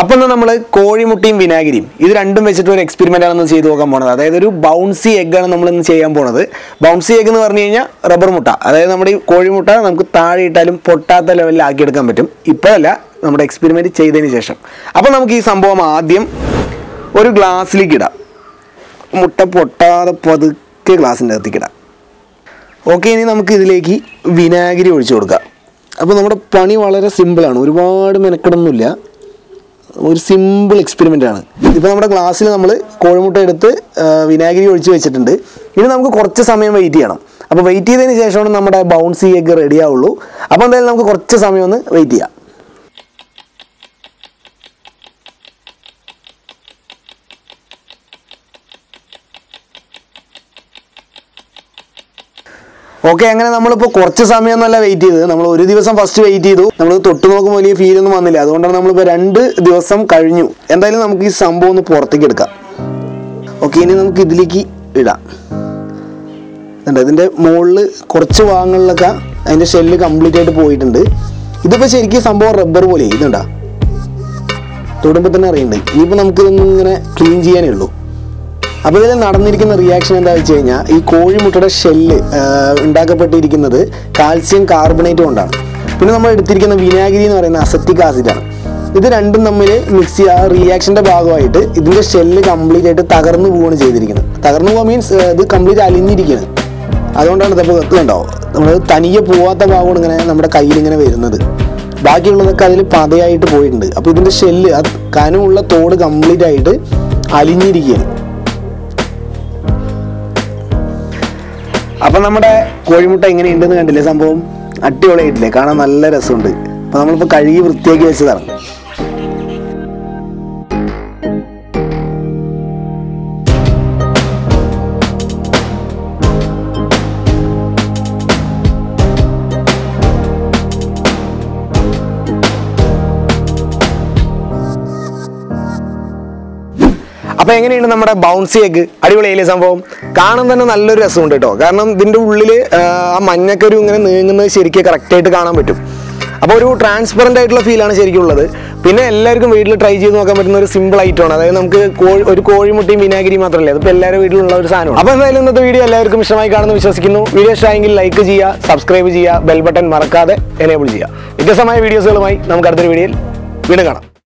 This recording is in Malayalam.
അപ്പോൾ നമ്മൾ കോഴിമുട്ടയും വിനാഗിരിയും ഇത് രണ്ടും വെച്ചിട്ട് ഒരു എക്സ്പെരിമെന്റ് ആണ് നമ്മൾ ചെയ്തു നോക്കാൻ പോകുന്നത്. അതായത് ഒരു ബൗൺസി എഗ് ആണ് നമ്മൾ ഇന്ന് ചെയ്യാൻ പോകുന്നത്. ബൗൺസി എഗ് എന്ന് പറഞ്ഞു കഴിഞ്ഞാൽ റബ്ബർ മുട്ട, അതായത് നമ്മുടെ ഈ കോഴിമുട്ട നമുക്ക് താഴെ ഇട്ടാലും പൊട്ടാത്ത ലെവലിൽ ആക്കി എടുക്കാൻ പറ്റും. ഇപ്പോഴല്ല, നമ്മുടെ എക്സ്പെരിമെന്റ് ചെയ്തതിന് ശേഷം. അപ്പോൾ നമുക്ക് ഈ സംഭവം ആദ്യം ഒരു ഗ്ലാസ്സിലേക്ക് ഇടാം. മുട്ട പൊട്ടാതെ പതുക്കെ ഗ്ലാസിൻ്റെ അകത്തേക്കിടാം. ഓക്കെ, ഇനി നമുക്ക് ഇതിലേക്ക് വിനാഗിരി ഒഴിച്ചു കൊടുക്കാം. അപ്പോൾ നമ്മുടെ പണി വളരെ സിമ്പിളാണ്, ഒരുപാട് മെനക്കെടൊന്നുമില്ല, ഒരു സിമ്പിൾ എക്സ്പെരിമെൻ്റാണ്. ഇപ്പോൾ നമ്മുടെ ഗ്ലാസ്സിൽ നമ്മൾ കോഴിമുട്ട എടുത്ത് വിനാഗിരി ഒഴിച്ച് വെച്ചിട്ടുണ്ട്. ഇനി നമുക്ക് കുറച്ച് സമയം വെയിറ്റ് ചെയ്യണം. അപ്പോൾ വെയിറ്റ് ചെയ്തതിന് ശേഷമാണ് നമ്മുടെ ബൗൺസി എഗ് റെഡി ആവുള്ളൂ. അപ്പോൾ എന്തായാലും നമുക്ക് കുറച്ച് സമയം ഒന്ന് വെയിറ്റ് ചെയ്യാം. ഓക്കെ, അങ്ങനെ നമ്മളിപ്പോൾ കുറച്ച് സമയമൊന്നുമല്ല വെയിറ്റ് ചെയ്തത്, നമ്മൾ ഒരു ദിവസം ഫസ്റ്റ് വെയിറ്റ് ചെയ്തു. നമ്മൾ തൊട്ട് നോക്കുമ്പോൾ വലിയ ഫീലൊന്നും വന്നില്ല, അതുകൊണ്ടാണ് നമ്മളിപ്പോൾ 2 ദിവസം കഴിഞ്ഞു. എന്തായാലും നമുക്ക് ഈ സംഭവം ഒന്ന് പുറത്തേക്ക് എടുക്കാം. ഓക്കെ, ഇനി നമുക്ക് ഇതിലേക്ക് ഇടാം. എന്താ ഇതിൻ്റെ മുകളിൽ കുറച്ച് ഭാഗങ്ങളിലൊക്കെ അതിൻ്റെ ഷെല്ല് കംപ്ലീറ്റ് ആയിട്ട് പോയിട്ടുണ്ട്. ഇതിപ്പോൾ ശരിക്കും സംഭവം റബ്ബർ പോലെ ഇതുണ്ടാ, തൊടുമ്പോൾ തന്നെ അറിയണ്ട്. ഇനിയിപ്പോൾ നമുക്കിതൊന്നും ഇങ്ങനെ ക്ലീൻ ചെയ്യാനേ ഉള്ളൂ. അപ്പോൾ ഇതിൽ നടന്നിരിക്കുന്ന റിയാക്ഷൻ എന്താ വെച്ച് കഴിഞ്ഞാൽ ഈ കോഴിമുട്ടയുടെ ഷെല്ല് ഉണ്ടാക്കപ്പെട്ടിരിക്കുന്നത് കാൽസ്യം കാർബണേറ്റ് കൊണ്ടാണ്. പിന്നെ നമ്മൾ എടുത്തിരിക്കുന്ന വിനാഗിരി എന്ന് പറയുന്ന അസറ്റിക് ആസിഡാണ്. ഇത് രണ്ടും തമ്മിൽ മിക്സ് ചെയ്യുക. ആ റിയാക്ഷൻ്റെ ഭാഗമായിട്ട് ഇതിൻ്റെ ഷെല്ല് കംപ്ലീറ്റ് ആയിട്ട് തകർന്നു പോവുകയാണ് ചെയ്തിരിക്കുന്നത്. തകർന്നു പോകുക മീൻസ് ഇത് കംപ്ലീറ്റ് അലിഞ്ഞിരിക്കുകയാണ്. അതുകൊണ്ടാണ് ഇതപ്പോൾ എത്തുന്നുണ്ടാവും. നമ്മൾ തനിയെ പോവാത്ത ഭാഗമാണ് ഇങ്ങനെ നമ്മുടെ കയ്യിലിങ്ങനെ വരുന്നത്. ബാക്കിയുള്ളതൊക്കെ അതിൽ പതയായിട്ട് പോയിട്ടുണ്ട്. അപ്പോൾ ഇതിൻ്റെ ഷെല്ല് അത് കനമുള്ള തോട് കംപ്ലീറ്റ് ആയിട്ട് അലിഞ്ഞിരിക്കുകയാണ്. അപ്പം നമ്മുടെ കോഴിമുട്ട എങ്ങനെയുണ്ടെന്ന് കണ്ടില്ലേ, സംഭവം അടിപൊളിയായിട്ടില്ലേ, കാണാൻ നല്ല രസമുണ്ട്. അപ്പം നമ്മളിപ്പോൾ കഴുകി വൃത്തിയാക്കി വെച്ചതാണ്. അപ്പോൾ എങ്ങനെയാണ് നമ്മുടെ ബൗൺസി എഗ്? അടിപൊളിയായില്ലേ സംഭവം? കാണാൻ തന്നെ നല്ലൊരു രസമുണ്ട് കേട്ടോ. കാരണം ഇതിൻ്റെ ഉള്ളിൽ ആ മഞ്ഞക്കൊരു ഇങ്ങനെ നീങ്ങുന്നത് ശരിക്കും കറക്റ്റായിട്ട് കാണാൻ പറ്റും. അപ്പോൾ ഒരു ട്രാൻസ്പെറൻ്റ് ആയിട്ടുള്ള ഫീലാണ് ശരിക്കും ഉള്ളത്. പിന്നെ എല്ലാവർക്കും വീട്ടിൽ ട്രൈ ചെയ്ത് നോക്കാൻ പറ്റുന്ന ഒരു സിമ്പിൾ ഐറ്റമാണ്. അതായത് നമുക്ക് ഒരു കോഴിമുട്ടയും വിനാഗിരി മാത്രമല്ല, അതിപ്പോൾ എല്ലാവരും വീട്ടിലുള്ള ഒരു സാധനമാണ്. അപ്പോൾ എന്തായാലും ഇന്നത്തെ വീഡിയോ എല്ലാവർക്കും ഇഷ്ടമായി കാണുമെന്ന് വിശ്വസിക്കുന്നു. വീഡിയോ ഇഷ്ടമായെങ്കിൽ ലൈക്ക് ചെയ്യുക, സബ്സ്ക്രൈബ് ചെയ്യുക, ബെൽ ബട്ടൺ മറക്കാതെ എനേബിൾ ചെയ്യുക. വ്യത്യസ്തമായ വീഡിയോസുകളുമായി നമുക്ക് അടുത്തൊരു വീഡിയോയിൽ വീണ്ടും കാണാം.